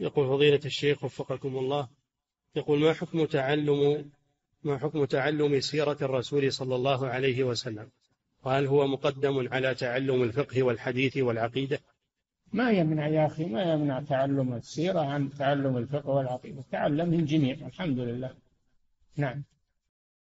يقول فضيلة الشيخ وفقكم الله، يقول ما حكم تعلم سيرة الرسول صلى الله عليه وسلم؟ وهل هو مقدم على تعلم الفقه والحديث والعقيدة؟ ما يمنع يا أخي، ما يمنع تعلم السيرة عن تعلم الفقه والعقيدة، تعلمهم جميعا الحمد لله. نعم.